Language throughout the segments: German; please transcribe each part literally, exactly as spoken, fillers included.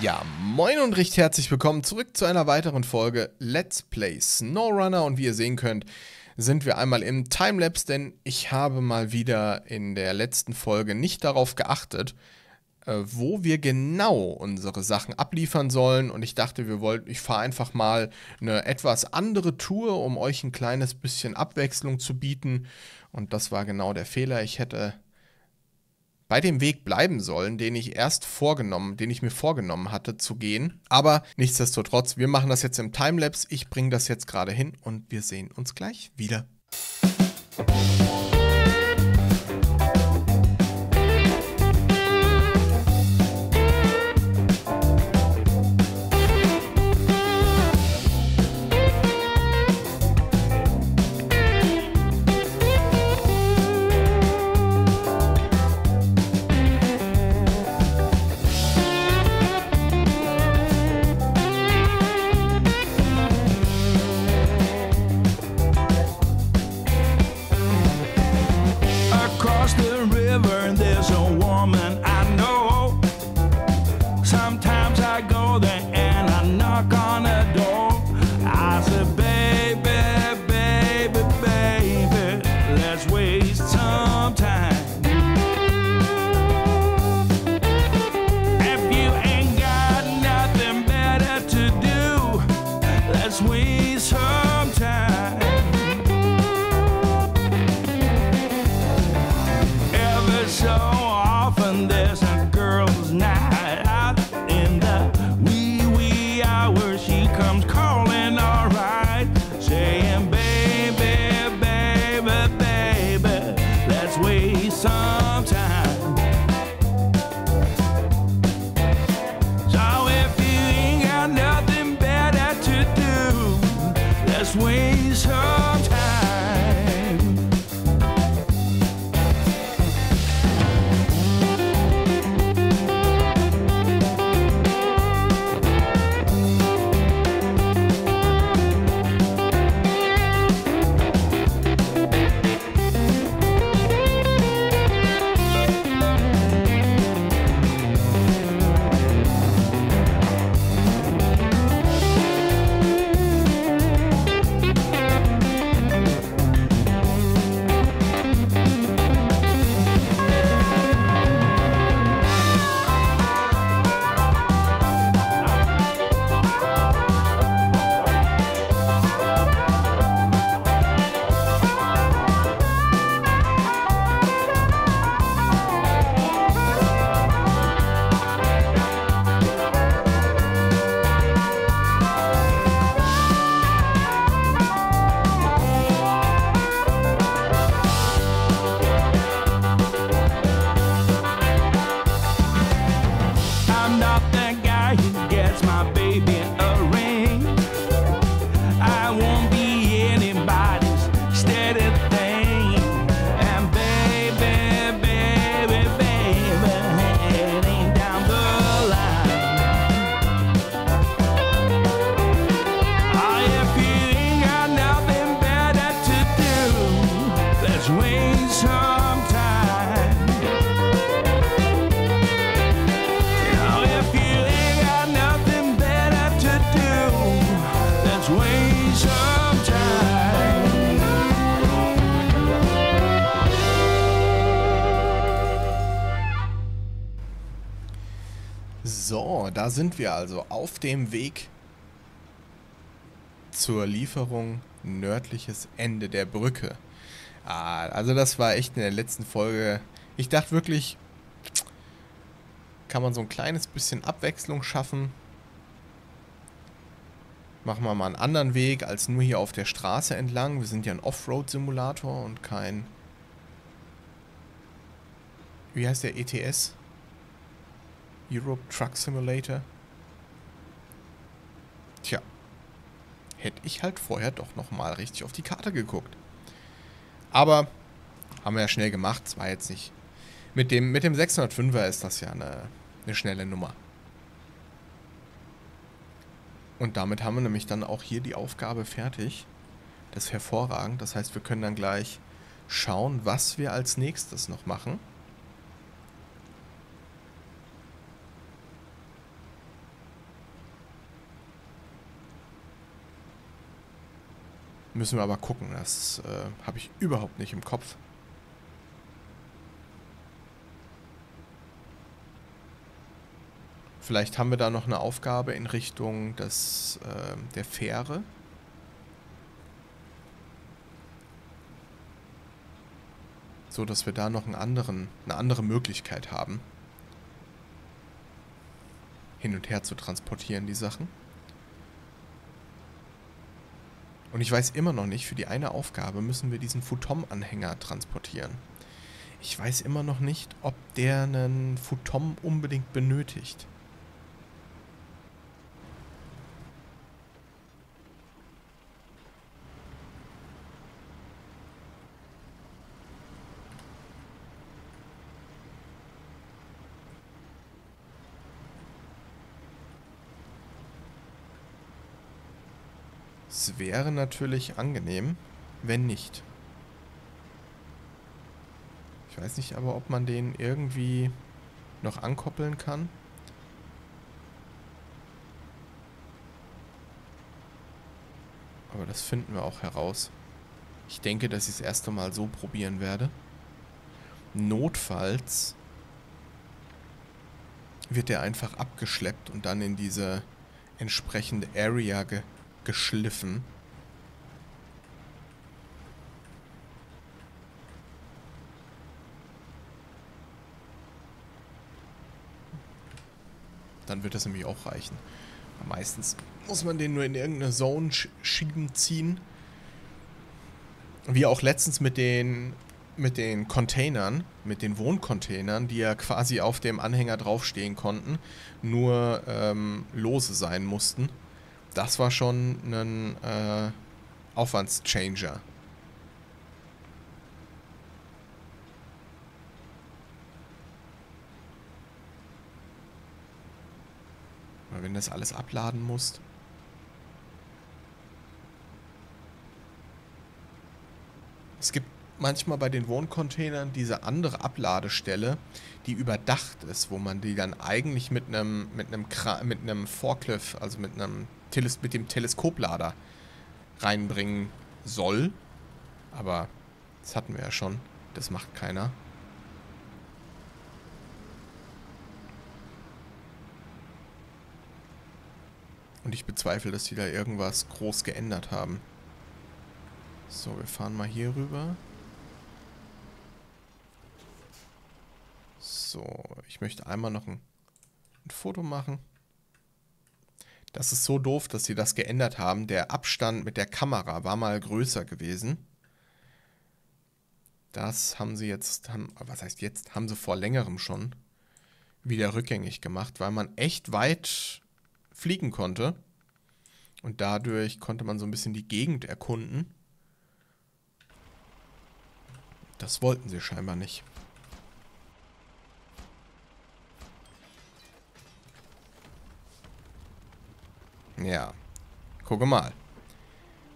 Ja, moin und recht herzlich willkommen zurück zu einer weiteren Folge Let's Play SnowRunner. Und wie ihr sehen könnt, sind wir einmal im Timelapse, denn ich habe mal wieder in der letzten Folge nicht darauf geachtet, wo wir genau unsere Sachen abliefern sollen, und ich dachte, wir wollten, ich fahre einfach mal eine etwas andere Tour, um euch ein kleines bisschen Abwechslung zu bieten, und das war genau der Fehler. Ich hätte bei dem Weg bleiben sollen, den ich erst vorgenommen, den ich mir vorgenommen hatte zu gehen, aber nichtsdestotrotz, wir machen das jetzt im Timelapse, ich bringe das jetzt gerade hin und wir sehen uns gleich wieder. So, da sind wir also auf dem Weg zur Lieferung nördliches Ende der Brücke. Ah, also das war echt in der letzten Folge. Ich dachte wirklich, kann man so ein kleines bisschen Abwechslung schaffen. Machen wir mal einen anderen Weg als nur hier auf der Straße entlang. Wir sind ja ein Offroad-Simulator und kein... Wie heißt der E T S? Euro Truck Simulator. Tja, hätte ich halt vorher doch nochmal richtig auf die Karte geguckt. Aber haben wir ja schnell gemacht, es war jetzt nicht... Mit dem, mit dem sechshundertfünfer ist das ja eine, eine schnelle Nummer. Und damit haben wir nämlich dann auch hier die Aufgabe fertig. Das ist hervorragend, das heißt, wir können dann gleich schauen, was wir als nächstes noch machen. Müssen wir aber gucken, das äh, habe ich überhaupt nicht im Kopf. Vielleicht haben wir da noch eine Aufgabe in Richtung des, äh, der Fähre. So, dass wir da noch einen anderen, eine andere Möglichkeit haben, hin und her zu transportieren, die Sachen. Und ich weiß immer noch nicht, für die eine Aufgabe müssen wir diesen Futom-Anhänger transportieren. Ich weiß immer noch nicht, ob der einen Futom unbedingt benötigt. Es wäre natürlich angenehm, wenn nicht. Ich weiß nicht aber, ob man den irgendwie noch ankoppeln kann. Aber das finden wir auch heraus. Ich denke, dass ich es das erste Mal so probieren werde. Notfalls wird der einfach abgeschleppt und dann in diese entsprechende Area ge geschliffen. Dann wird das nämlich auch reichen. Aber meistens muss man den nur in irgendeine Zone schieben, ziehen. Wie auch letztens mit den mit den Containern, mit den Wohncontainern, die ja quasi auf dem Anhänger draufstehen konnten, nur ähm, lose sein mussten. Das war schon ein äh, Aufwandschenger. Weil wenn das alles abladen musst. Es gibt manchmal bei den Wohncontainern diese andere Abladestelle, die überdacht ist, wo man die dann eigentlich mit einem mit einem mit einem Forklift, also mit einem mit dem Teleskoplader reinbringen soll. Aber das hatten wir ja schon. Das macht keiner. Und ich bezweifle, dass die da irgendwas groß geändert haben. So, wir fahren mal hier rüber. So, ich möchte einmal noch ein, ein Foto machen. Das ist so doof, dass sie das geändert haben. Der Abstand mit der Kamera war mal größer gewesen. Das haben sie jetzt, haben, was heißt jetzt, haben sie vor längerem schon wieder rückgängig gemacht, weil man echt weit fliegen konnte. Und dadurch konnte man so ein bisschen die Gegend erkunden. Das wollten sie scheinbar nicht. Ja, gucke mal.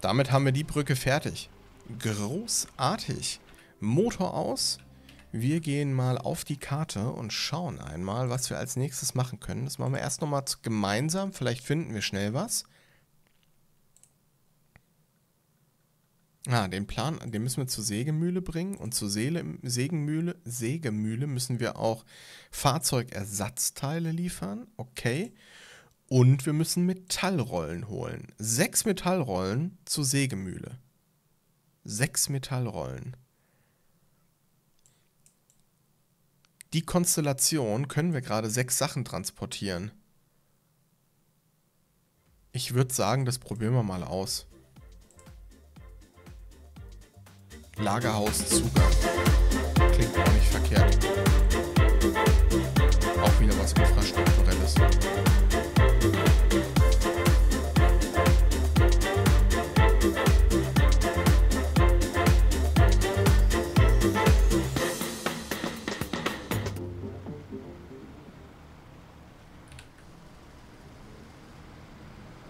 Damit haben wir die Brücke fertig. Großartig. Motor aus. Wir gehen mal auf die Karte und schauen einmal, was wir als nächstes machen können. Das machen wir erst nochmal gemeinsam. Vielleicht finden wir schnell was. Ah, den Plan, den müssen wir zur Sägemühle bringen. Und zur Seele, Sägemühle, Sägemühle müssen wir auch Fahrzeugersatzteile liefern. Okay. Und wir müssen Metallrollen holen. Sechs Metallrollen zur Sägemühle. Sechs Metallrollen. Die Konstellation können wir gerade sechs Sachen transportieren. Ich würde sagen, das probieren wir mal aus. Lagerhauszugang. Klingt auch nicht verkehrt. Auch wieder was Infrastrukturelles.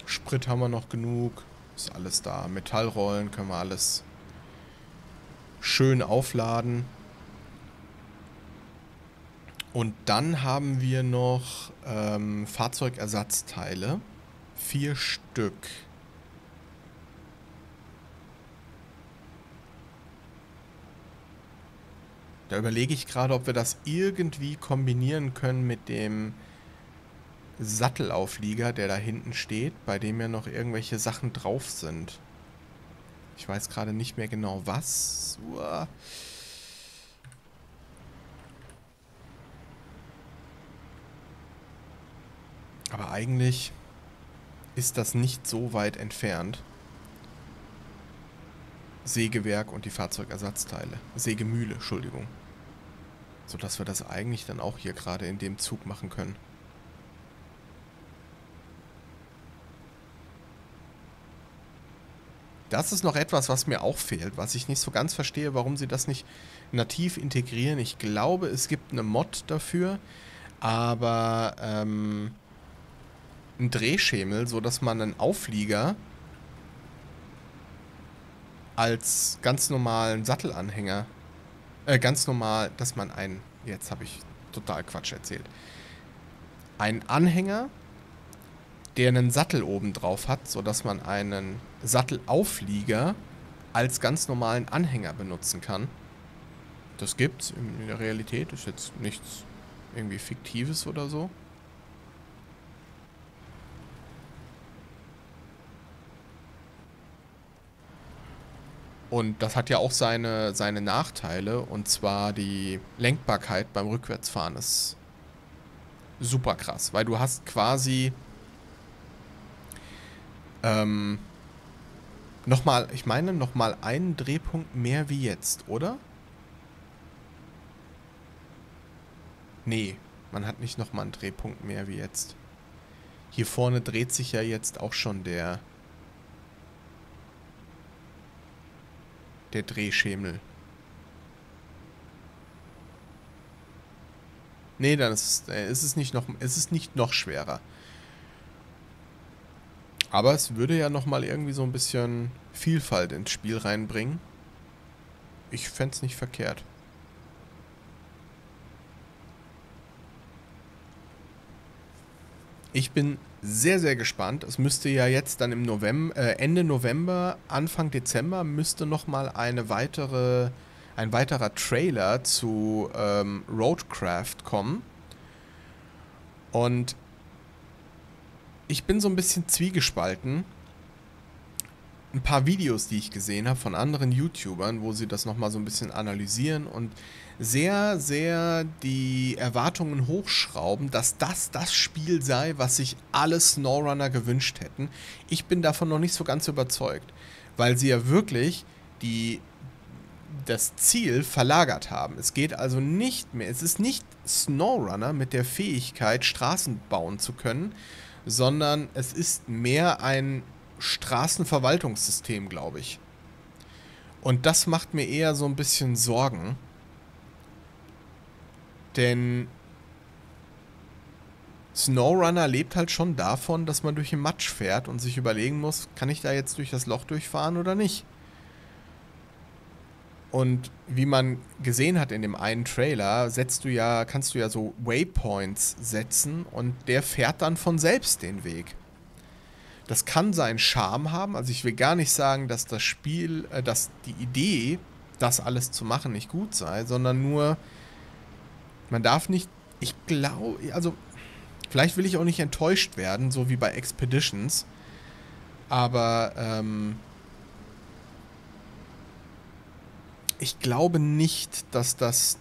Sprit haben wir noch genug. Ist alles da. Metallrollen können wir alles schön aufladen. Und dann haben wir noch ähm, Fahrzeugersatzteile. Vier Stück. Da überlege ich gerade, ob wir das irgendwie kombinieren können mit dem Sattelauflieger, der da hinten steht, bei dem ja noch irgendwelche Sachen drauf sind. Ich weiß gerade nicht mehr genau was. Uah. Aber eigentlich ist das nicht so weit entfernt. Sägewerk und die Fahrzeugersatzteile. Sägemühle, Entschuldigung. Sodass wir das eigentlich dann auch hier gerade in dem Zug machen können. Das ist noch etwas, was mir auch fehlt, was ich nicht so ganz verstehe, warum sie das nicht nativ integrieren. Ich glaube, es gibt eine Mod dafür, aber ähm, ein Drehschemel, sodass man einen Auflieger als ganz normalen Sattelanhänger, äh, ganz normal, dass man einen, jetzt habe ich total Quatsch erzählt, einen Anhänger, der einen Sattel oben drauf hat, sodass man einen Sattelauflieger als ganz normalen Anhänger benutzen kann. Das gibt's in der Realität, ist jetzt nichts irgendwie Fiktives oder so. Und das hat ja auch seine, seine Nachteile, und zwar die Lenkbarkeit beim Rückwärtsfahren ist super krass, weil du hast quasi Ähm, nochmal, ich meine, nochmal einen Drehpunkt mehr wie jetzt, oder? Nee, man hat nicht nochmal einen Drehpunkt mehr wie jetzt. Hier vorne dreht sich ja jetzt auch schon der der Drehschemel. Nee, dann ist, äh, ist es nicht noch, ist es nicht noch schwerer. Aber es würde ja nochmal irgendwie so ein bisschen Vielfalt ins Spiel reinbringen. Ich fände es nicht verkehrt. Ich bin sehr, sehr gespannt. Es müsste ja jetzt dann im November, äh, Ende November, Anfang Dezember müsste nochmal eine weitere, ein weiterer Trailer zu ähm, Roadcraft kommen. Und ich bin so ein bisschen zwiegespalten. Ein paar Videos, die ich gesehen habe von anderen YouTubern, wo sie das nochmal so ein bisschen analysieren und sehr, sehr die Erwartungen hochschrauben, dass das das Spiel sei, was sich alle SnowRunner gewünscht hätten. Ich bin davon noch nicht so ganz überzeugt, weil sie ja wirklich die, das Ziel verlagert haben. Es geht also nicht mehr, es ist nicht SnowRunner mit der Fähigkeit, Straßen bauen zu können, sondern es ist mehr ein Straßenverwaltungssystem, glaube ich. Und das macht mir eher so ein bisschen Sorgen. Denn SnowRunner lebt halt schon davon, dass man durch den Matsch fährt und sich überlegen muss, kann ich da jetzt durch das Loch durchfahren oder nicht? Und wie man gesehen hat in dem einen Trailer, setzt du ja, kannst du ja so Waypoints setzen und der fährt dann von selbst den Weg. Das kann seinen Charme haben, also ich will gar nicht sagen, dass das Spiel, äh, dass die Idee, das alles zu machen, nicht gut sei, sondern nur, man darf nicht, ich glaube, also vielleicht will ich auch nicht enttäuscht werden, so wie bei Expeditions, aber ähm, ich glaube nicht, dass das,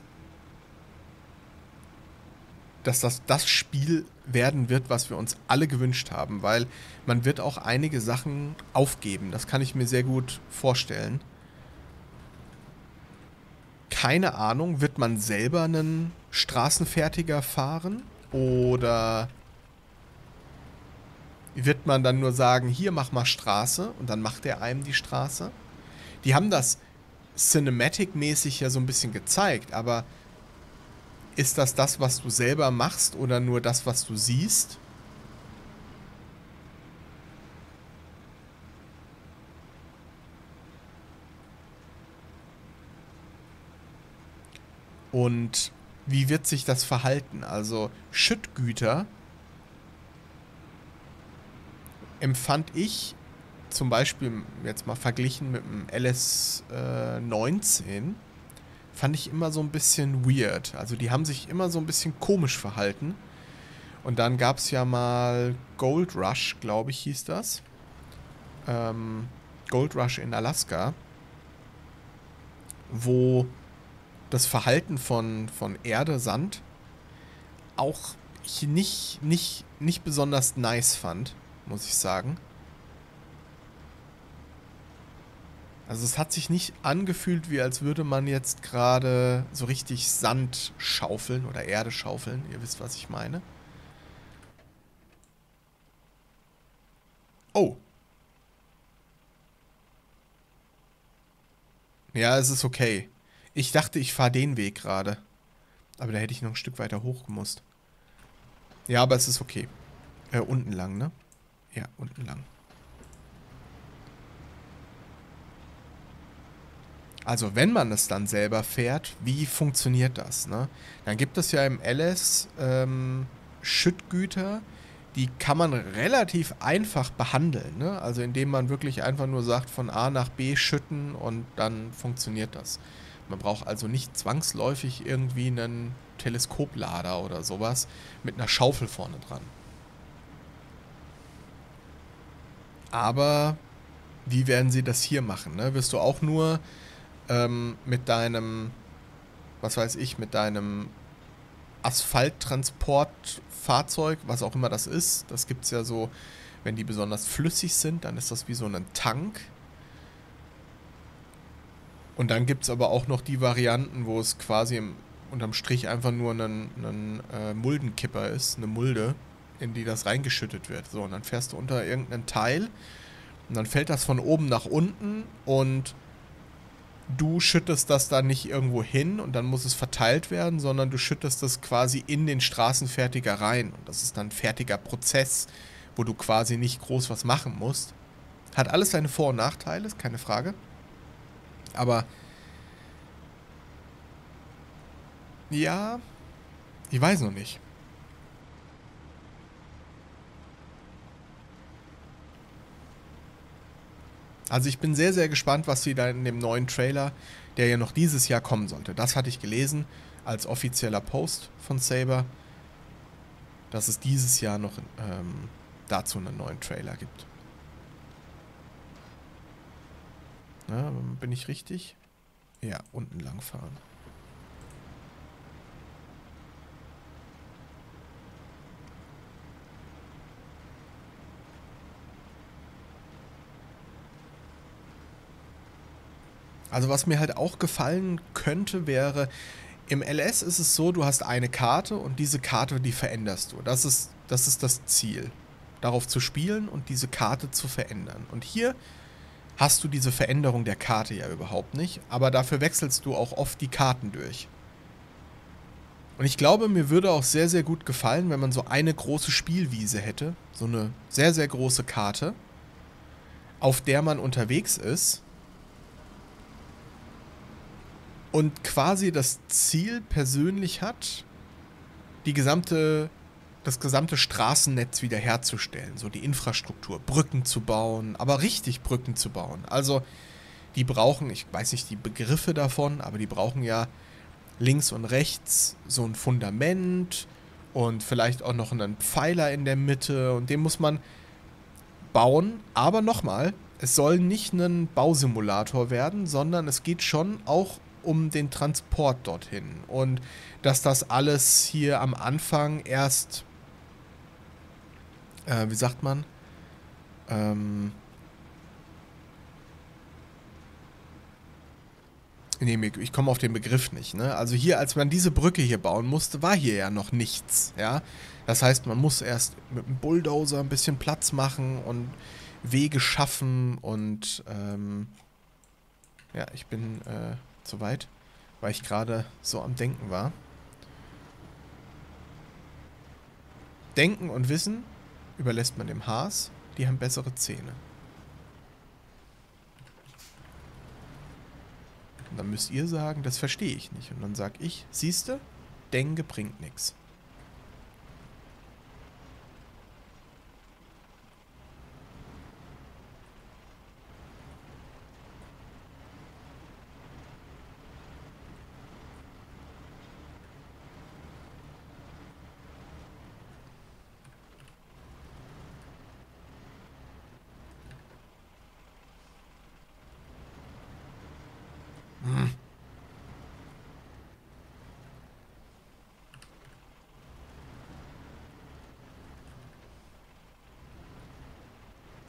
dass das das Spiel werden wird, was wir uns alle gewünscht haben, weil man wird auch einige Sachen aufgeben. Das kann ich mir sehr gut vorstellen. Keine Ahnung, wird man selber einen Straßenfertiger fahren oder wird man dann nur sagen, hier mach mal Straße und dann macht er einem die Straße? Die haben das Cinematic-mäßig ja so ein bisschen gezeigt, aber ist das das, was du selber machst oder nur das, was du siehst? Und wie wird sich das verhalten? Also Schüttgüter empfand ich zum Beispiel jetzt mal verglichen mit dem L S neunzehn, fand ich immer so ein bisschen weird. Also die haben sich immer so ein bisschen komisch verhalten. Und dann gab es ja mal Gold Rush, glaube ich, hieß das. Ähm, Gold Rush in Alaska, wo das Verhalten von, von Erde, Sand auch ich nicht, nicht, nicht besonders nice fand, muss ich sagen. Also es hat sich nicht angefühlt, wie als würde man jetzt gerade so richtig Sand schaufeln oder Erde schaufeln. Ihr wisst, was ich meine. Oh. Ja, es ist okay. Ich dachte, ich fahre den Weg gerade. Aber da hätte ich noch ein Stück weiter hoch gemusst. Ja, aber es ist okay. Äh, unten lang, ne? Ja, unten lang. Also, wenn man es dann selber fährt, wie funktioniert das, ne? Dann gibt es ja im L S ähm, Schüttgüter, die kann man relativ einfach behandeln, ne? Also, indem man wirklich einfach nur sagt, von A nach B schütten und dann funktioniert das. Man braucht also nicht zwangsläufig irgendwie einen Teleskoplader oder sowas mit einer Schaufel vorne dran. Aber wie werden sie das hier machen, ne? Wirst du auch nur ähm, mit deinem, was weiß ich, mit deinem Asphalttransportfahrzeug, was auch immer das ist, das gibt es ja so, wenn die besonders flüssig sind, dann ist das wie so ein Tank. Und dann gibt es aber auch noch die Varianten, wo es quasi im, unterm Strich einfach nur ein, ein äh, Muldenkipper ist, eine Mulde, in die das reingeschüttet wird. So, und dann fährst du unter irgendeinen Teil und dann fällt das von oben nach unten und du schüttest das dann nicht irgendwo hin und dann muss es verteilt werden, sondern du schüttest das quasi in den Straßenfertiger rein. Und das ist dann ein fertiger Prozess, wo du quasi nicht groß was machen musst. Hat alles seine Vor- und Nachteile, ist keine Frage. Aber ja, ich weiß noch nicht. Also ich bin sehr, sehr gespannt, was sie da in dem neuen Trailer, der ja noch dieses Jahr kommen sollte. Das hatte ich gelesen als offizieller Post von Saber, dass es dieses Jahr noch ähm, dazu einen neuen Trailer gibt. Na, bin ich richtig? Ja, unten lang fahren. Also was mir halt auch gefallen könnte, wäre, im L S ist es so, du hast eine Karte und diese Karte, die veränderst du. Das ist, das ist das Ziel, darauf zu spielen und diese Karte zu verändern. Und hier hast du diese Veränderung der Karte ja überhaupt nicht, aber dafür wechselst du auch oft die Karten durch. Und ich glaube, mir würde auch sehr, sehr gut gefallen, wenn man so eine große Spielwiese hätte, so eine sehr, sehr große Karte, auf der man unterwegs ist. Und quasi das Ziel persönlich hat, die gesamte, das gesamte Straßennetz wiederherzustellen. So die Infrastruktur, Brücken zu bauen, aber richtig Brücken zu bauen. Also die brauchen, ich weiß nicht die Begriffe davon, aber die brauchen ja links und rechts so ein Fundament und vielleicht auch noch einen Pfeiler in der Mitte. Und den muss man bauen, aber nochmal, es soll nicht ein Bausimulator werden, sondern es geht schon auch um den Transport dorthin und dass das alles hier am Anfang erst, äh, wie sagt man, ähm, nee, ich komme auf den Begriff nicht, ne? Also hier, als man diese Brücke hier bauen musste, war hier ja noch nichts, ja? Das heißt, man muss erst mit einem Bulldozer ein bisschen Platz machen und Wege schaffen und, ähm, ja, ich bin, äh, zu weit, weil ich gerade so am Denken war. Denken und Wissen überlässt man dem Haas, die haben bessere Zähne. Und dann müsst ihr sagen, das verstehe ich nicht. Und dann sage ich, siehste, Denke bringt nichts.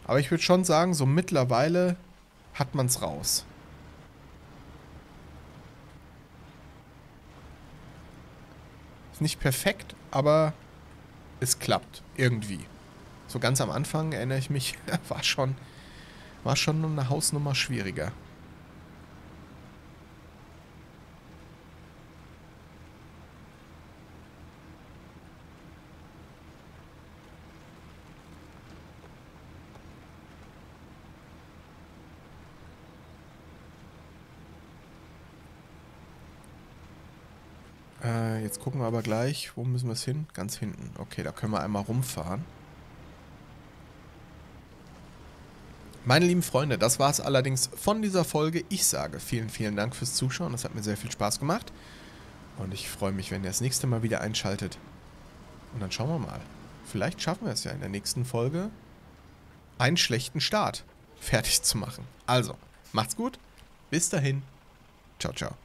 Aber ich würde schon sagen, so mittlerweile hat man es raus. Ist nicht perfekt, aber es klappt irgendwie. So ganz am Anfang, erinnere ich mich, war schon, war schon eine Hausnummer schwieriger. Jetzt gucken wir aber gleich, wo müssen wir es hin? Ganz hinten. Okay, da können wir einmal rumfahren. Meine lieben Freunde, das war es allerdings von dieser Folge. Ich sage vielen, vielen Dank fürs Zuschauen. Das hat mir sehr viel Spaß gemacht. Und ich freue mich, wenn ihr das nächste Mal wieder einschaltet. Und dann schauen wir mal. Vielleicht schaffen wir es ja in der nächsten Folge, einen schlechten Start fertig zu machen. Also, macht's gut. Bis dahin. Ciao, ciao.